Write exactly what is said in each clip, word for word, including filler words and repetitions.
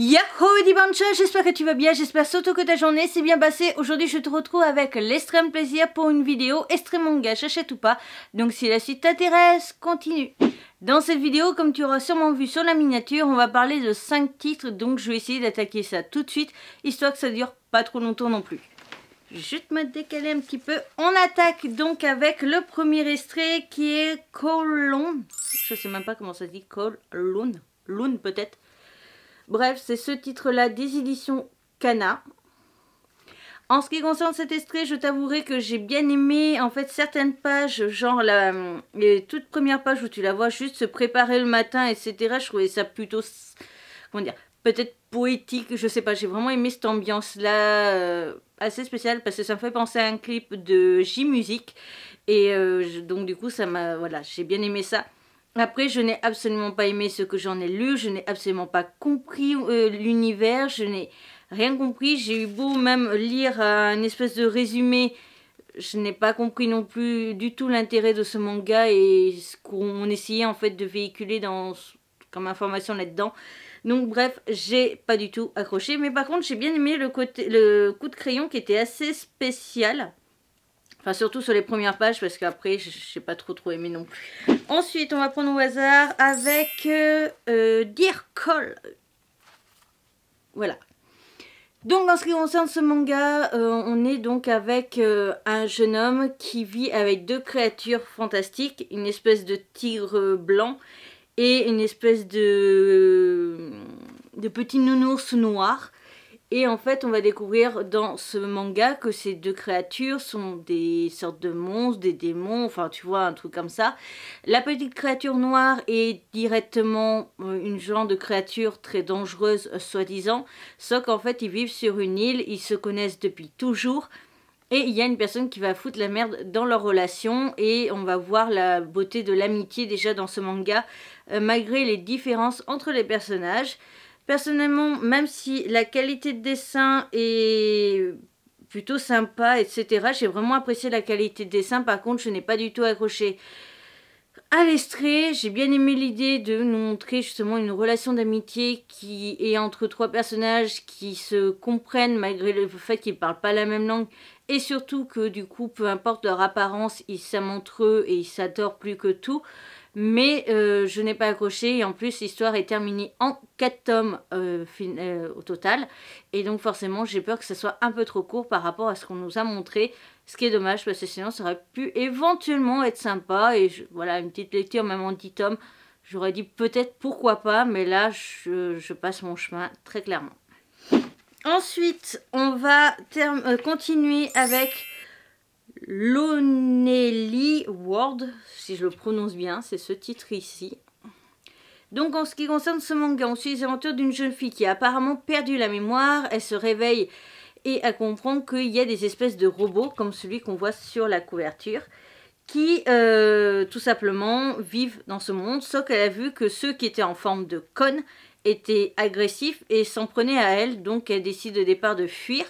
Yahoo Dibancha, j'espère que tu vas bien, j'espère surtout que ta journée s'est bien passée. Aujourd'hui je te retrouve avec l'extrême plaisir pour une vidéo extrêmement gâche, achète ou pas. Donc si la suite t'intéresse, continue. Dans cette vidéo, comme tu auras sûrement vu sur la miniature, on va parler de cinq titres. Donc je vais essayer d'attaquer ça tout de suite, histoire que ça dure pas trop longtemps non plus. Je vais te me décaler un petit peu. On attaque donc avec le premier extrait qui est Kowloon. Je sais même pas comment ça se dit, Kowloon, Loon peut-être. Bref, c'est ce titre-là des éditions Kana. En ce qui concerne cet extrait, je t'avouerai que j'ai bien aimé en fait certaines pages, genre la, les toutes premières pages où tu la vois juste se préparer le matin, et cetera. Je trouvais ça plutôt, comment dire, peut-être poétique, je sais pas, j'ai vraiment aimé cette ambiance-là, euh, assez spéciale, parce que ça me fait penser à un clip de J-Music, et euh, je, donc du coup, ça m'a, voilà, j'ai bien aimé ça. Après, je n'ai absolument pas aimé ce que j'en ai lu, je n'ai absolument pas compris euh, l'univers, je n'ai rien compris. J'ai eu beau même lire euh, une espèce de résumé, je n'ai pas compris non plus du tout l'intérêt de ce manga et ce qu'on essayait en fait de véhiculer dans, comme information là-dedans. Donc bref, j'ai pas du tout accroché, mais par contre j'ai bien aimé le, côté, le coup de crayon qui était assez spécial. Enfin, surtout sur les premières pages, parce qu'après, je n'ai pas trop trop aimé non plus. Ensuite, on va prendre au hasard avec euh, euh, Dear Call. Voilà. Donc, en ce qui concerne ce manga, euh, on est donc avec euh, un jeune homme qui vit avec deux créatures fantastiques. Une espèce de tigre blanc et une espèce de, de petit nounours noir. Et en fait, on va découvrir dans ce manga que ces deux créatures sont des sortes de monstres, des démons, enfin tu vois, un truc comme ça. La petite créature noire est directement une genre de créature très dangereuse, soi-disant. Sauf qu'en fait, ils vivent sur une île, ils se connaissent depuis toujours. Et il y a une personne qui va foutre la merde dans leur relation. Et on va voir la beauté de l'amitié déjà dans ce manga, malgré les différences entre les personnages. Personnellement, même si la qualité de dessin est plutôt sympa, et cetera, j'ai vraiment apprécié la qualité de dessin. Par contre, je n'ai pas du tout accroché à l'extrait. J'ai bien aimé l'idée de nous montrer justement une relation d'amitié qui est entre trois personnages qui se comprennent malgré le fait qu'ils ne parlent pas la même langue. Et surtout que du coup, peu importe leur apparence, ils s'aiment entre eux et ils s'adorent plus que tout. Mais euh, je n'ai pas accroché et en plus l'histoire est terminée en quatre tomes euh, fin, euh, au total. Et donc forcément j'ai peur que ce soit un peu trop court par rapport à ce qu'on nous a montré. Ce qui est dommage parce que sinon ça aurait pu éventuellement être sympa. Et je, voilà, une petite lecture même en dix tomes, j'aurais dit peut-être pourquoi pas. Mais là je, je passe mon chemin très clairement. Ensuite on va euh, continuer avec Lonely World, si je le prononce bien, c'est ce titre ici. Donc en ce qui concerne ce manga, on suit les aventures d'une jeune fille qui a apparemment perdu la mémoire. Elle se réveille et elle comprend qu'il y a des espèces de robots comme celui qu'on voit sur la couverture qui euh, tout simplement vivent dans ce monde, sauf qu'elle a vu que ceux qui étaient en forme de cône étaient agressifs et s'en prenaient à elle. Donc elle décide au départ de fuir,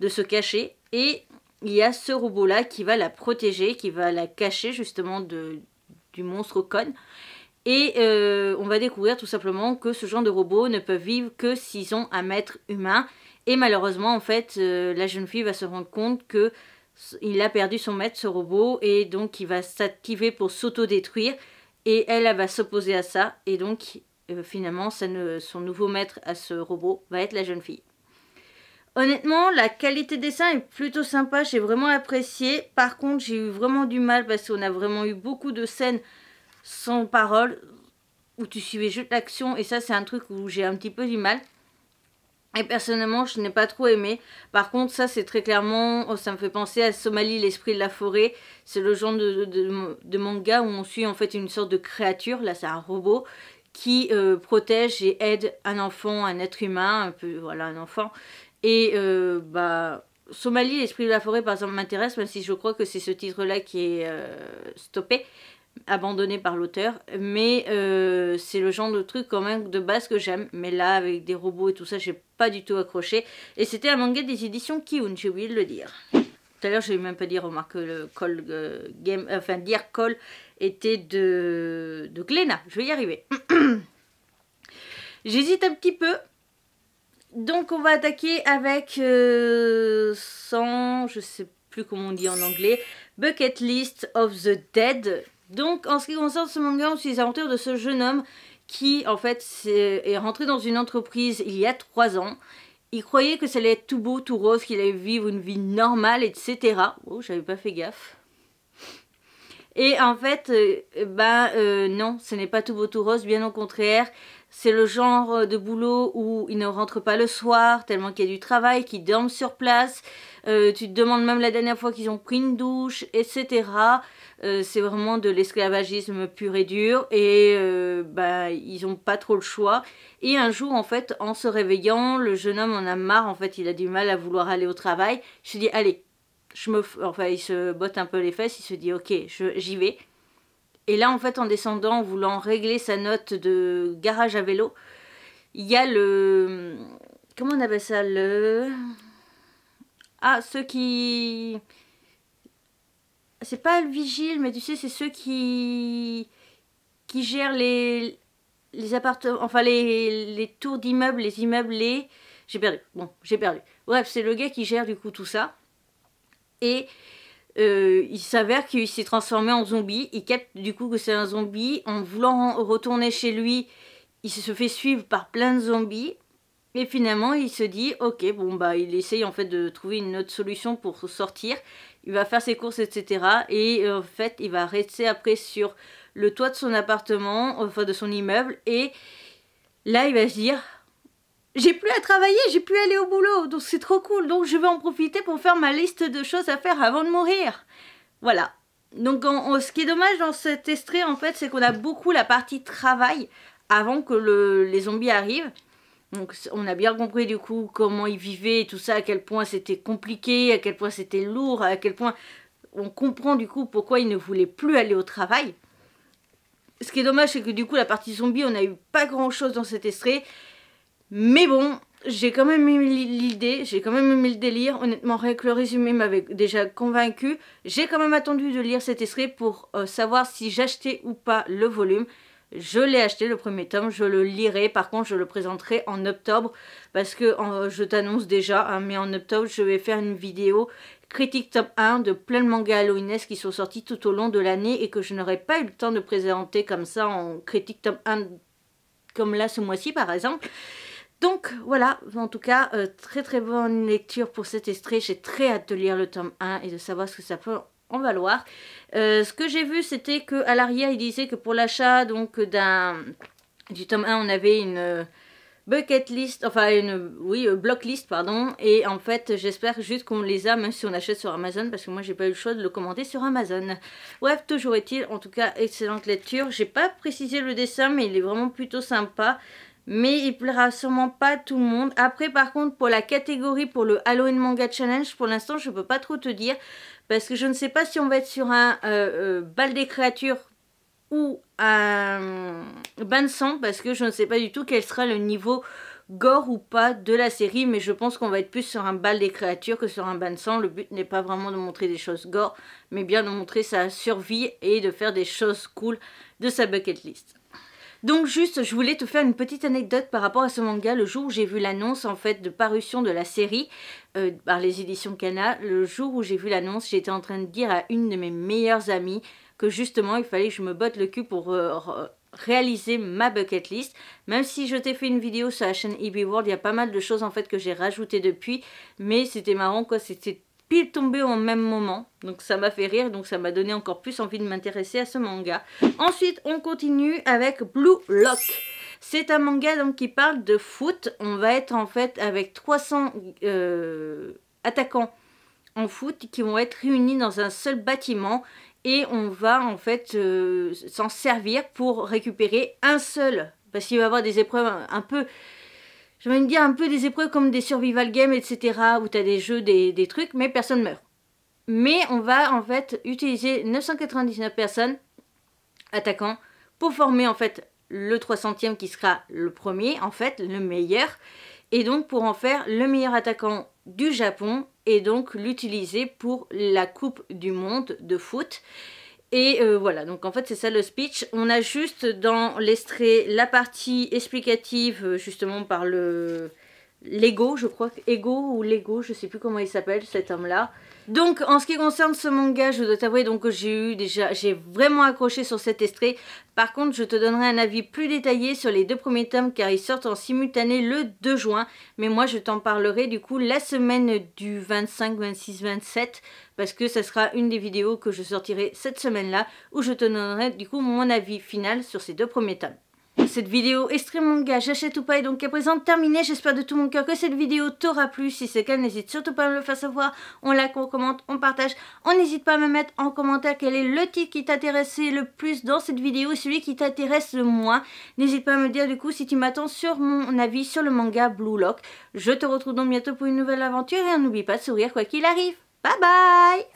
de se cacher, et il y a ce robot-là qui va la protéger, qui va la cacher justement de, du monstre con. Et euh, on va découvrir tout simplement que ce genre de robots ne peuvent vivre que s'ils ont un maître humain. Et malheureusement, en fait, euh, la jeune fille va se rendre compte qu'il a perdu son maître, ce robot. Et donc, il va s'activer pour s'autodétruire. Et elle, elle va s'opposer à ça. Et donc, euh, finalement, ça ne, son nouveau maître à ce robot va être la jeune fille. Honnêtement, la qualité de dessin est plutôt sympa, j'ai vraiment apprécié. Par contre, j'ai eu vraiment du mal parce qu'on a vraiment eu beaucoup de scènes sans parole où tu suivais juste l'action, et ça, c'est un truc où j'ai un petit peu du mal. Et personnellement, je n'ai pas trop aimé. Par contre, ça, c'est très clairement, oh, ça me fait penser à Somalie, l'esprit de la forêt. C'est le genre de, de, de, de manga où on suit en fait une sorte de créature, là, c'est un robot, qui euh, protège et aide un enfant, un être humain, un peu, voilà, un enfant. Et euh, bah, Somalie, l'esprit de la forêt par exemple m'intéresse, même si je crois que c'est ce titre-là qui est euh, stoppé, abandonné par l'auteur. Mais euh, c'est le genre de truc quand même de base que j'aime. Mais là, avec des robots et tout ça, j'ai pas du tout accroché. Et c'était un manga des éditions Kiun, j'ai oublié de le dire. Tout à l'heure, je n'ai même pas dit, remarque, que le call, euh, game, euh, enfin, Dear Call était de, de Glena. Je vais y arriver. J'hésite un petit peu. Donc on va attaquer avec euh, cent, je sais plus comment on dit en anglais, Bucket List of the Dead. Donc en ce qui concerne ce manga, on suit les aventures de ce jeune homme qui en fait est, est rentré dans une entreprise il y a trois ans. Il croyait que ça allait être tout beau, tout rose, qu'il allait vivre une vie normale, et cetera. Oh, j'avais pas fait gaffe. Et en fait, euh, ben euh, non, ce n'est pas tout beau, tout rose, bien au contraire. C'est le genre de boulot où il ne rentre pas le soir, tellement qu'il y a du travail, qu'il dorme sur place. Euh, tu te demandes même la dernière fois qu'ils ont pris une douche, et cetera. Euh, c'est vraiment de l'esclavagisme pur et dur. Et euh, bah, ils n'ont pas trop le choix. Et un jour, en fait, en se réveillant, le jeune homme en a marre. En fait, il a du mal à vouloir aller au travail. Je lui dis, allez, je me... enfin, il se botte un peu les fesses. Il se dit, ok, j'y vais. Et là, en fait, en descendant, en voulant régler sa note de garage à vélo, il y a le... Comment on appelle ça? Le... Ah, ceux qui... C'est pas le vigile, mais tu sais, c'est ceux qui... qui gèrent les, les appartements... Enfin, les, les tours d'immeubles, les immeubles, les... J'ai perdu. Bon, j'ai perdu. Bref, c'est le gars qui gère, du coup, tout ça. Et... Euh, il s'avère qu'il s'est transformé en zombie. Il capte du coup que c'est un zombie. En voulant retourner chez lui, il se fait suivre par plein de zombies. Et finalement, il se dit, ok, bon bah, il essaye en fait de trouver une autre solution pour sortir. Il va faire ses courses, et cetera. Et en fait, il va rester après sur le toit de son appartement, enfin de son immeuble. Et là, il va se dire, j'ai plus à travailler, j'ai plus à aller au boulot, donc c'est trop cool, donc je vais en profiter pour faire ma liste de choses à faire avant de mourir. Voilà. Donc en, en, ce qui est dommage dans cet extrait, en fait, c'est qu'on a beaucoup la partie travail avant que le, les zombies arrivent. Donc on a bien compris du coup comment ils vivaient et tout ça, à quel point c'était compliqué, à quel point c'était lourd, à quel point on comprend du coup pourquoi ils ne voulaient plus aller au travail. Ce qui est dommage, c'est que du coup la partie zombie, on n'a eu pas grand chose dans cet extrait. Mais bon, j'ai quand même aimé l'idée, j'ai quand même aimé le délire. Honnêtement, rien que le résumé m'avait déjà convaincu. J'ai quand même attendu de lire cet extrait pour euh, savoir si j'achetais ou pas le volume. Je l'ai acheté, le premier tome, je le lirai. Par contre, je le présenterai en octobre. Parce que en, je t'annonce déjà, hein, mais en octobre, je vais faire une vidéo critique top un de plein de mangas halloweenesques qui sont sortis tout au long de l'année et que je n'aurais pas eu le temps de présenter comme ça en critique top un, comme là ce mois-ci par exemple. Donc voilà, en tout cas, euh, très très bonne lecture pour cet extrait. J'ai très hâte de lire le tome un et de savoir ce que ça peut en valoir. Euh, ce que j'ai vu, c'était qu'à l'arrière, il disait que pour l'achat donc d'un du tome un, on avait une bucket list, enfin une, oui, euh, block list, pardon. Et en fait, j'espère juste qu'on les a, même si on achète sur Amazon, parce que moi, j'ai pas eu le choix de le commander sur Amazon. Bref, toujours est-il, en tout cas, excellente lecture. J'ai pas précisé le dessin, mais il est vraiment plutôt sympa. Mais il plaira sûrement pas à tout le monde. Après par contre pour la catégorie, pour le Halloween Manga Challenge, pour l'instant je peux pas trop te dire. Parce que je ne sais pas si on va être sur un euh, euh, bal des créatures ou un bain de sang. Parce que je ne sais pas du tout quel sera le niveau gore ou pas de la série. Mais je pense qu'on va être plus sur un bal des créatures que sur un bain de sang. Le but n'est pas vraiment de montrer des choses gore, mais bien de montrer sa survie et de faire des choses cool de sa bucket list. Donc juste, je voulais te faire une petite anecdote par rapport à ce manga. Le jour où j'ai vu l'annonce en fait de parution de la série euh, par les éditions Kana, le jour où j'ai vu l'annonce, j'étais en train de dire à une de mes meilleures amies que justement il fallait que je me botte le cul pour euh, réaliser ma bucket list. Même si je t'ai fait une vidéo sur la chaîne Hibi's World, il y a pas mal de choses en fait que j'ai rajoutées depuis, mais c'était marrant quoi, c'était pile tombé au même moment, donc ça m'a fait rire, donc ça m'a donné encore plus envie de m'intéresser à ce manga. Ensuite on continue avec Blue Lock. C'est un manga donc qui parle de foot. On va être en fait avec trois cents euh, attaquants en foot qui vont être réunis dans un seul bâtiment et on va en fait euh, s'en servir pour récupérer un seul, parce qu'il va y avoir des épreuves un peu... Je vais me dire un peu des épreuves comme des survival games, et cetera. Où tu as des jeux, des, des trucs, mais personne meurt. Mais on va en fait utiliser neuf cent quatre-vingt-dix-neuf personnes, attaquants, pour former en fait le trois centième qui sera le premier, en fait, le meilleur. Et donc pour en faire le meilleur attaquant du Japon et donc l'utiliser pour la Coupe du Monde de foot. Et euh, voilà, donc en fait c'est ça le speech. On a juste dans l'extrait la partie explicative justement par le, Lego, je crois, Ego ou Lego, je sais plus comment il s'appelle cet homme-là. Donc en ce qui concerne ce manga, je dois t'avouer donc que j'ai eu déjà, j'ai vraiment accroché sur cet extrait. Par contre, je te donnerai un avis plus détaillé sur les deux premiers tomes car ils sortent en simultané le deux juin. Mais moi, je t'en parlerai du coup la semaine du vingt-cinq, vingt-six, vingt-sept parce que ça sera une des vidéos que je sortirai cette semaine-là où je te donnerai du coup mon avis final sur ces deux premiers tomes. Cette vidéo extrait manga j'achète ou pas est donc à présent terminée. J'espère de tout mon cœur que cette vidéo t'aura plu. Si c'est le cas, n'hésite surtout pas à me le faire savoir. On like, on commente, on partage. On n'hésite pas à me mettre en commentaire quel est le titre qui t'intéressait le plus dans cette vidéo et celui qui t'intéresse le moins. N'hésite pas à me dire du coup si tu m'attends sur mon avis sur le manga Blue Lock. Je te retrouve donc bientôt pour une nouvelle aventure et n'oublie pas de sourire quoi qu'il arrive. Bye bye.